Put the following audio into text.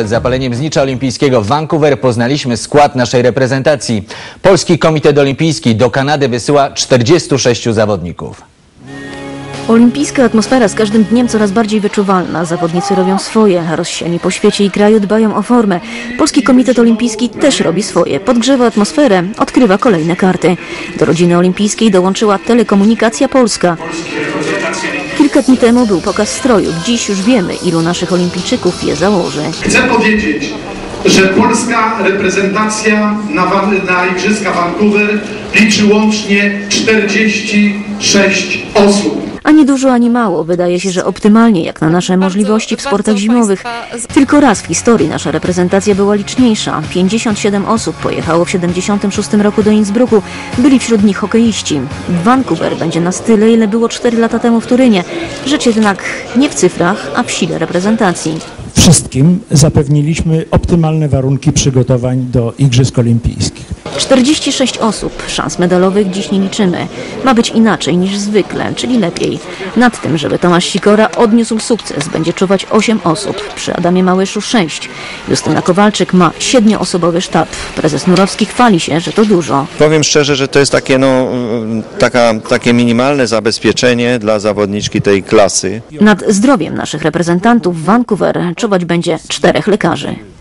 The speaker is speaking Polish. Przed zapaleniem znicza olimpijskiego w Vancouver poznaliśmy skład naszej reprezentacji. Polski Komitet Olimpijski do Kanady wysyła 46 zawodników. Olimpijska atmosfera z każdym dniem coraz bardziej wyczuwalna. Zawodnicy robią swoje, a rozsiani po świecie i kraju dbają o formę. Polski Komitet Olimpijski też robi swoje. Podgrzewa atmosferę, odkrywa kolejne karty. Do rodziny olimpijskiej dołączyła Telekomunikacja Polska. Kilka dni temu był pokaz stroju. Dziś już wiemy, ilu naszych olimpijczyków je założy. Chcę powiedzieć, że polska reprezentacja na Igrzyska Vancouver liczy łącznie 46 osób. Ani dużo, ani mało. Wydaje się, że optymalnie jak na nasze możliwości w sportach zimowych. Tylko raz w historii nasza reprezentacja była liczniejsza. 57 osób pojechało w 76 roku do Innsbrucku. Byli wśród nich hokeiści. W Vancouver będzie nas tyle, ile było 4 lata temu w Turynie. Rzecz jednak nie w cyfrach, a w sile reprezentacji. Wszystkim zapewniliśmy optymalne warunki przygotowań do Igrzysk Olimpijskich. 46 osób. Szans medalowych dziś nie liczymy. Ma być inaczej niż zwykle, czyli lepiej. Nad tym, żeby Tomasz Sikora odniósł sukces, będzie czuwać 8 osób. Przy Adamie Małyszu 6. Justyna Kowalczyk ma 7-osobowy sztab. Prezes Nurowski chwali się, że to dużo. Powiem szczerze, że to jest takie, takie minimalne zabezpieczenie dla zawodniczki tej klasy. Nad zdrowiem naszych reprezentantów w Vancouver czuwać będzie 4 lekarzy.